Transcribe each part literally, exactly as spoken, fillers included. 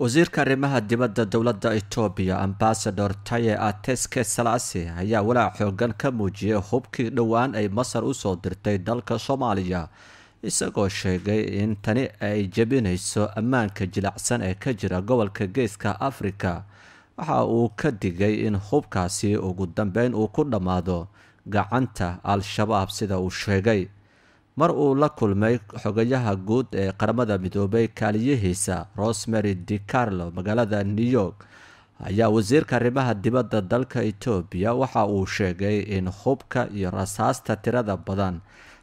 وزير كريمها الدبادة دولة إتوبيا أمباسادور تاية آتسكي سلاسي هيا ولا حوغان كموجيه حبكي نوان أي مصر أسو درتاي دالك صوماليا isagoo sheegay in tani ay jabinayso ammaanka jilicsan ee ka jira gobolka geeska Afrika. Waxa uu ka digay in hubkaasi ugu dambeyn uu ku dhamaado gacanta Al-Shabaab sida uu sheegay mar uu la kulmay xogayaha guud ee qaramada midoobay kaaliyihiisa Rosemary DiCarlo magaalada New York. Ayaa wasiirka arrimaha dibadda dalka Itoobiya waxa uu sheegay in hubka iyo rasaasta tirada badan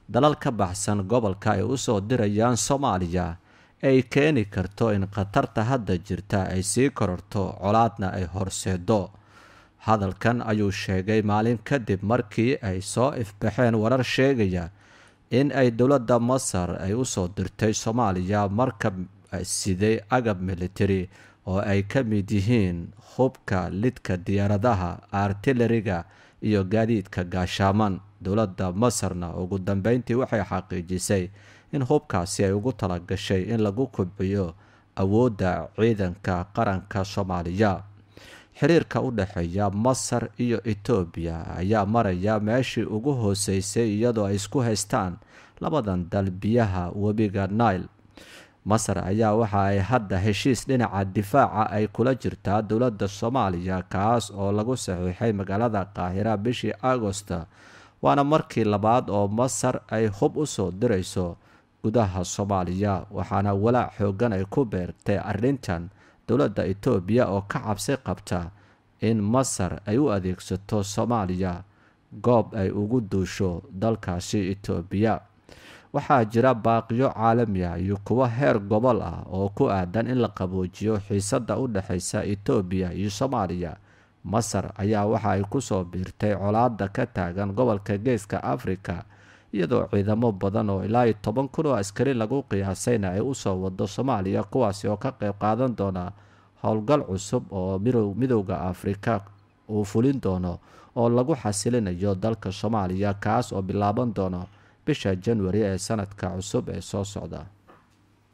dalalka baxsan gobolka ay u soo dirayaan Soomaaliya ay keeni karto in qatarta hadda jirta ay sii kororto colaadna ay horseedo. Hadalkan ayuu sheegay maalin kadib markii ay soo ifbaxeen warar sheegaya in ay dowladda Masar ay u soo dirtay Soomaaliya markab siday agab military oo ay ka mid yihiin hubka lidka diyaaradaha artilleriga iyo gaadiidka gaashaaman. Dowladda Masarna ugu dambeyntii waxay xaqiijisay in hubkaasi ay ugu tala gashay in lagu kobciyo awoodda ciidanka qaranka Soomaaliya. Xiriirka u dhexeeya Masar iyo Itoobiya ayaa maraya meeshii ugu hooseysay iyadoo ay isku haystaan labadan dal biyaha webiga Nile. Masar ayaa waxa ay hadda heshiis dhinaca difaaca ay kula jirtaa dowladda Soomaaliya kaas oo lagu saxiixay magaalada Qaahira bishii Agosta. waana markii labaad oo Masar ay hub u soo dirayso gudaha Soomaaliya waxaana walaac xoogan ay ku beertay arrintan dawladda Itoobiya oo ka cabsi qabta in Masar ay u adeegsato Soomaaliya goob ay ugu duusho dalkaasi Itoobiya. Waxaa jira baaqiyo caalami ah iyo kuwa heer gobol ah oo ku aadan in la qaboojiyo xiisadda u dhaxaysa Itoobiya iyo Soomaaliya. Masar ayaa waxa ay ku soo biirtay colaadda ka taagan gobolka geeska Afrika iyadoo ciidamo badan oo ilaa toban kun oo askari lagu qiyaasayna ay u soo wado Soomaaliya kuwaas oo ka qayb qaadan doona howlgal cusub oo midowga Afrika uu fulin doono oo lagu xasilinayo dalka Soomaaliya kaas oo bilaaban doono bisha January ee sanadka cusub ee soo socda.